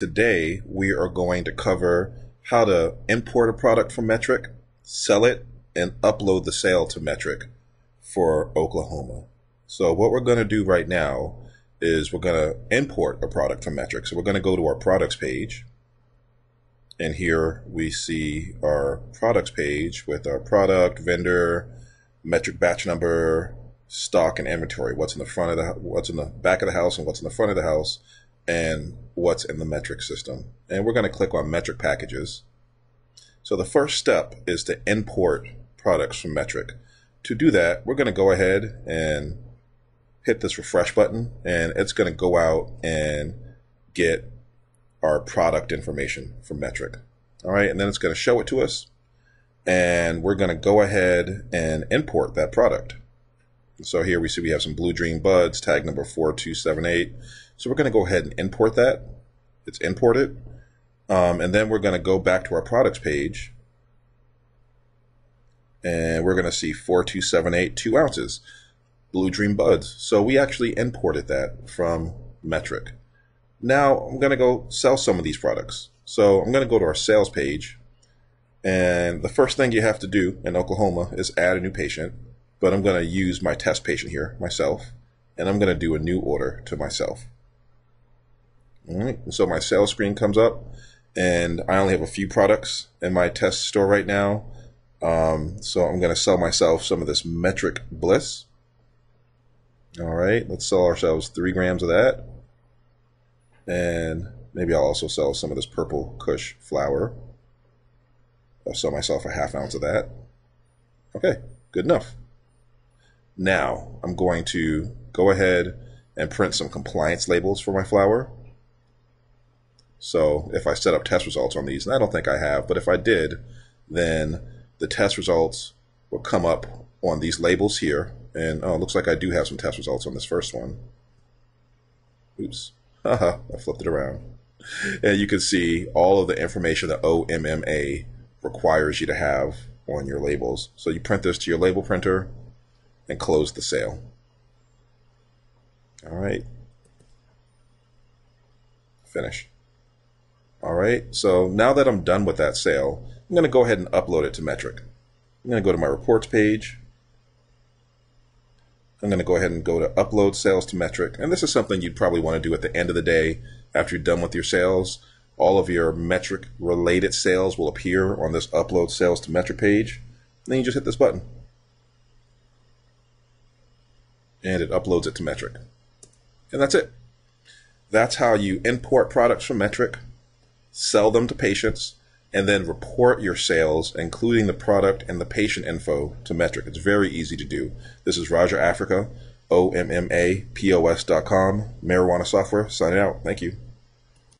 Today, we are going to cover how to import a product from METRC, sell it, and upload the sale to METRC for Oklahoma. So what we're going to do right now is we're going to import a product from METRC. So we're going to go to our products page. And here we see our products page with our product, vendor, METRC batch number, stock, and inventory. What's in the front of the, what's in the back of the house, and what's in the front of the house, and what's in the METRC system. And we're going to click on METRC packages. So the first step is to import products from METRC. To do that, we're going to go ahead and hit this refresh button, and it's going to go out and get our product information from METRC. All right, and then it's going to show it to us, and we're going to go ahead and import that product. So here we see we have some Blue Dream Buds, tag number 4278. So we're going to go ahead and import that. It's imported. And then we're going to go back to our products page. And we're going to see 4278, 2 ounces, Blue Dream Buds. So we actually imported that from METRC. Now I'm going to go sell some of these products. So I'm going to go to our sales page. And the first thing you have to do in Oklahoma is add a new patient. But I'm going to use my test patient here, myself, and I'm going to do a new order to myself. All right, so my sales screen comes up, and I only have a few products in my test store right now. So I'm going to sell myself some of this METRC Bliss. All right, let's sell ourselves 3 grams of that. And maybe I'll also sell some of this Purple Kush flower. I'll sell myself a 1/2 ounce of that. Okay, good enough. Now, I'm going to go ahead and print some compliance labels for my flower. So if I set up test results on these, and I don't think I have, but if I did, then the test results will come up on these labels here. And oh, it looks like I do have some test results on this first one. Oops, haha, I flipped it around. And you can see all of the information that OMMA requires you to have on your labels. So you print this to your label printer and close the sale. All right, finish. All right, so now that I'm done with that sale, I'm gonna go ahead and upload it to METRC. I'm gonna go to my reports page. I'm gonna go ahead and go to upload sales to METRC. And this is something you'd probably wanna do at the end of the day after you're done with your sales. All of your METRC related sales will appear on this upload sales to METRC page. And then you just hit this button, and it uploads it to METRC. And that's it. That's how you import products from METRC, sell them to patients, and then report your sales, including the product and the patient info, to METRC. It's very easy to do. This is Roger Africa, OMMAPOS.com, Marijuana Software, signing out. Thank you.